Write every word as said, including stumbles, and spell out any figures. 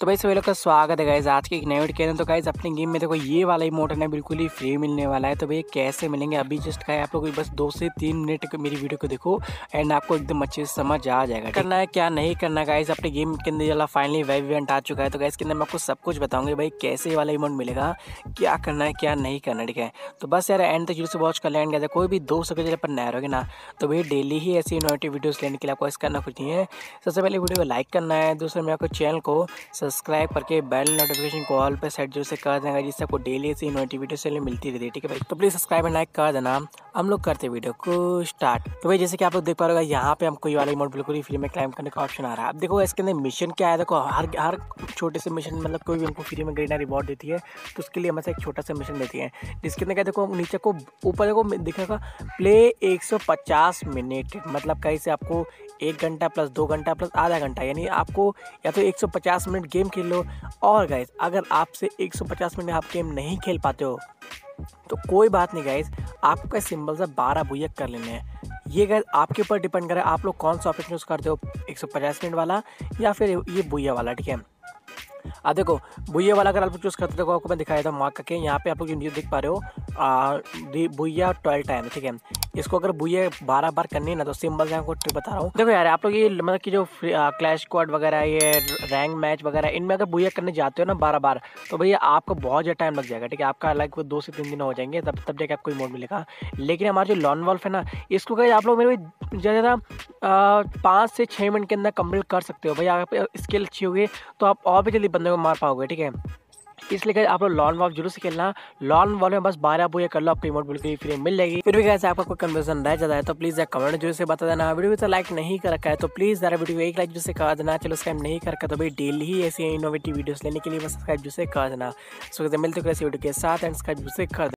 तो भाई सभी लोग का स्वागत है गाइज आज के एक नए वीडियो के अंदर। तो गाइज अपने गेम में देखो ये वाला इमोट है ना बिल्कुल ही फ्री मिलने वाला है। तो भाई कैसे मिलेंगे अभी जस्ट का आप लोग बस दो से तीन मिनट मेरी वीडियो को देखो एंड आपको एकदम अच्छे से समझ आ जाएगा करना है क्या नहीं करना। गाइज अपने गेम के अंदर वाला फाइनली वेब इवेंट आ चुका है। तो गाइज के अंदर मैं आपको सब कुछ बताऊंगी भाई कैसे वाला इमोट मिलेगा, क्या करना है क्या नहीं करना। ठीक है तो बस यार एंड तक जरूर से वॉच कर लें। गाइज कोई भी दो सौ के जगह पर नया रहोगे ना तो भाई डेली ही ऐसी इनोवेटिव वीडियोज़ लेने के लिए आपको ऐसा करना कुछ नहीं है। सबसे पहले वीडियो को लाइक करना है, दूसरे में आपको चैनल को सब्सक्राइब करके बेल नोटिफिकेशन को ऑल पर सेट जो से कर देना जिससे आपको डेली ऐसी नोटिफिकेशन चैनल मिलती रहती है। ठीक है भाई तो प्लीज़ सब्सक्राइब एंड लाइक कर देना। हम लोग करते वीडियो को स्टार्ट। तो भाई जैसे कि आप लोग देख पा रहे हो यहाँ पे हमको ये वाला इमोट बिल्कुल ही फ्री में क्लाइम करने का ऑप्शन आ रहा है। आप देखो इसके अंदर मिशन क्या है। देखो हर हर छोटे से मिशन मतलब कोई भी हमको फ्री में ग्रेना रिवॉर्ड देती है तो उसके लिए हमेशा एक छोटा सा मिशन देती है जिसके अंदर क्या देखो नीचे को ऊपर देखो दिखेगा प्ले एक सौ पचास मिनट मतलब कहीं से आपको एक घंटा प्लस दो घंटा प्लस आधा घंटा यानी आपको या तो एक सौ पचास मिनट गेम खेल लो। और गाइज अगर आपसे एक सौ पचास मिनट आप गेम नहीं खेल पाते हो तो कोई बात नहीं गाइज आपका सिंबल से बारह बूयह कर लेने हैं। ये गाइज आपके ऊपर डिपेंड करे आप लोग कौन सा ऑप्शन यूज़ करते हो एक सौ पचास मिनट वाला या फिर ये बूयह वाला। ठीक है आ देखो बूयह वाला अगर आप लोग चूज़ करते हो तो आपको मैं दिखाया था मार्क करके यहाँ पे आप लोग वीडियो देख पा रहे हो बूयह ट्वेल्व टाइम। ठीक है इसको अगर बूयह बारह बार करनी है ना तो सिंबल मैं आपको ट्रिक बता रहा हूँ। देखो यार आप लोग ये मतलब कि जो क्लैश स्क्वाड वगैरह ये रैंक मैच वगैरह इनमें अगर बूयह करने जाते हो ना बारह बार तो भैया आपको बहुत ज़्यादा टाइम लग जाएगा। ठीक है आपका अलग दो से तीन दिन हो जाएंगे तब तब जाके आपको इमोट मिलेगा। लेकिन हमारा जो लॉन वॉल्फ है ना इसको कहीं आप लोग मेरे ज़्यादा ज़्यादा पाँच से छः मिनट के अंदर कम्प्लीट कर सकते हो। भैया आप स्किल अच्छी होगी तो आप और भी जल्दी बंदे को मार पाओगे। ठीक है इसलिए आप लोग लॉन वॉल्फ जरूर से खेलना। लॉन वॉल्फ में बस बारह बूयह कर लो आपको इमोट बिल्कुल ही फ्री मिल जाएगी। फिर भी कैसे आपका कोई कन्फ्यूजन रह जाता है तो प्लीज़ यार कमेंट जरूर से बता देना। वीडियो को तो लाइक नहीं कर रखा है तो प्लीज़ जरा वीडियो को एक लाइक जैसे कर देना। चलो सब्सक्राइब नहीं कर रखा तो भाई डेली ही ऐसी इनोवेटिव वीडियोस लेने के लिए बस सब्सक्राइब जैसे कर देना। सो मिलते हो ऐसी वीडियो के साथ एंड सब्सक्राइब जैसे कर